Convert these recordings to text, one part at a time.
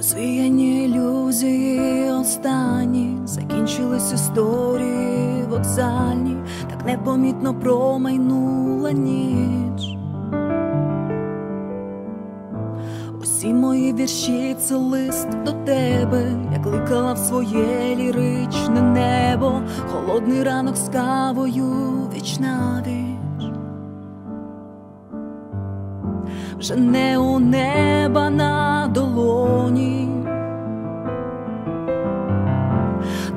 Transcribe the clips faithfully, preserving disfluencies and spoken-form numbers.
Розвіяні ілюзії останні, закінчились історії вокзальні, так непомітно промайнула ніч. Усі мої вірші – це лист до тебе, я кликала в своє ліричне небо, холодний ранок з кавою віч на віч. Вже не у неба на долоні,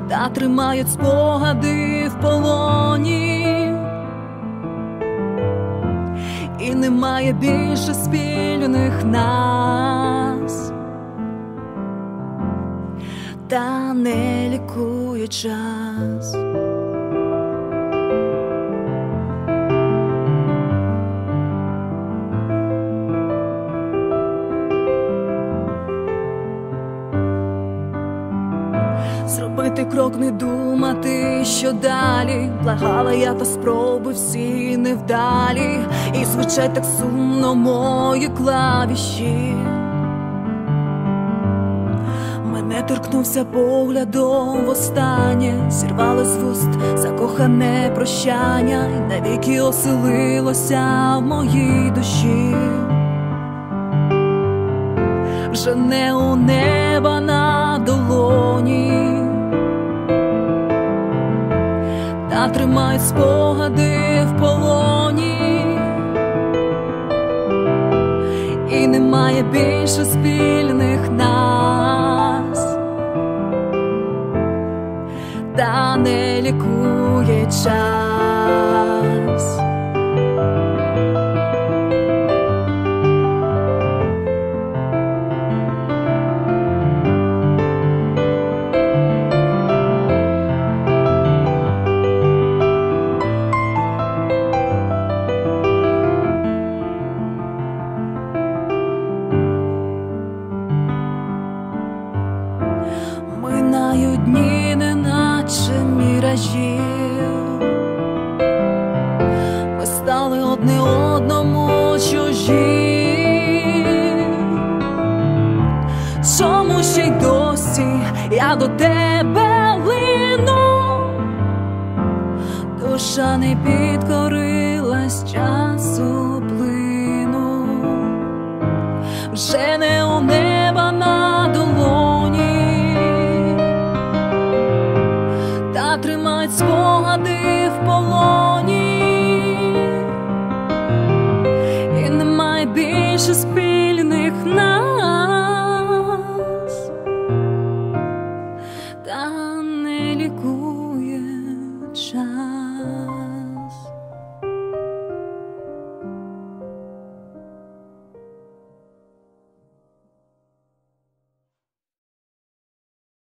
та тримають спогади в полоні. І немає більше спільних нас, та не лікує час. Зробити крок, не думати, що далі. Благала я, та спроби всі невдалі. І звучать так сумно мої клавіші. Мене торкнувся поглядом востаннє, зірвало з вуст закохане прощання, і навіки оселилося в моїй душі. Вже не у неба на долоні, та тримають спогади в полоні. І немає більше спільних нас, та не лікує час. Дні неначе міражі, ми стали одне одному чужі. Чому ще й досі я до тебе лину? Душа не підкорилась часу плину. Вже не